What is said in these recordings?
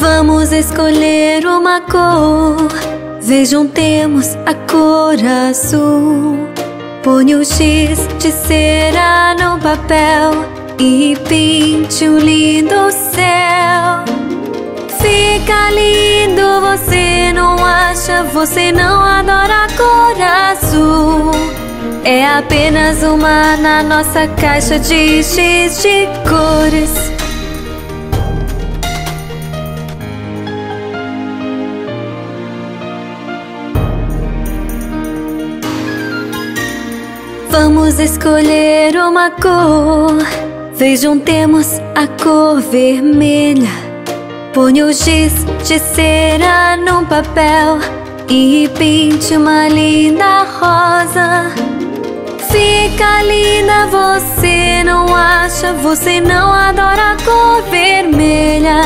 Vamos escolher uma cor. Vejam, temos a cor azul. Põe o X de cera no papel e pinte um lindo céu. Fica lindo, você não acha? Você não adora a cor azul? É apenas uma na nossa caixa de X de cores. Vamos escolher uma cor. Vejam, temos a cor vermelha. Põe o giz de cera num papel e pinte uma linda rosa. Fica linda, você não acha? Você não adora a cor vermelha?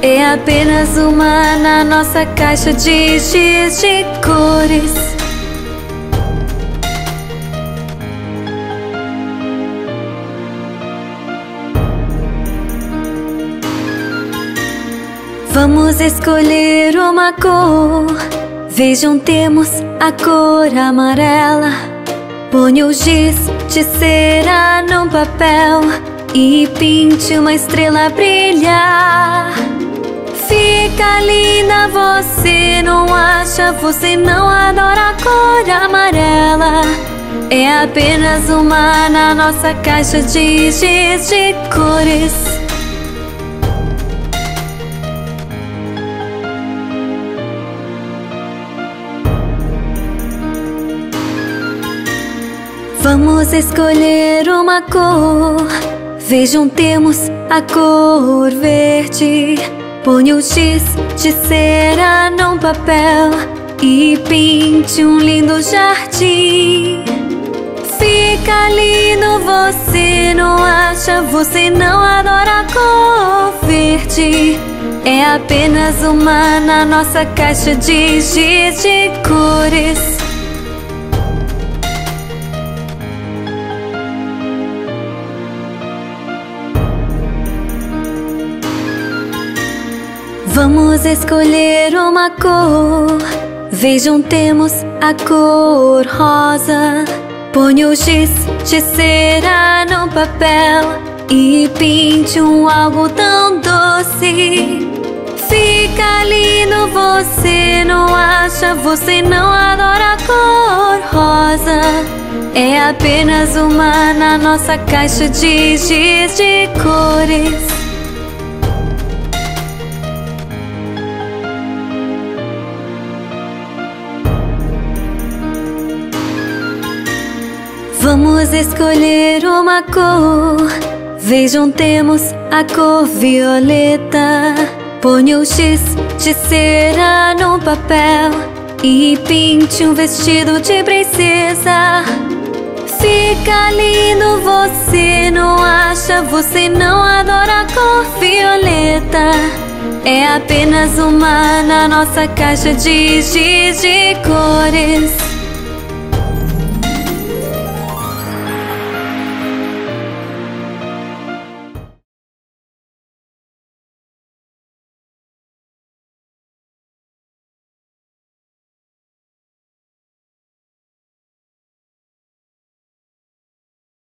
É apenas uma na nossa caixa de giz de cores. Vamos escolher uma cor. Vejam, temos a cor amarela. Põe o giz de cera num papel e pinte uma estrela a brilhar. Fica linda, você não acha? Você não adora a cor amarela? É apenas uma na nossa caixa de giz de cores. Vamos escolher uma cor. Vejam, temos a cor verde. Põe o giz de cera num papel e pinte um lindo jardim. Fica lindo, você não acha? Você não adora a cor verde? É apenas uma na nossa caixa de giz de cores. Vamos escolher uma cor. Vejam, temos a cor rosa. Põe o giz de cera num papel e pinte um algodão doce. Fica lindo, você não acha? Você não adora a cor rosa? É apenas uma na nossa caixa de giz de cores. Vamos escolher uma cor. Vejam, temos a cor violeta. Põe o giz de cera num papel e pinte um vestido de princesa. Fica lindo, você não acha? Você não adora a cor violeta? É apenas uma na nossa caixa de giz de cores.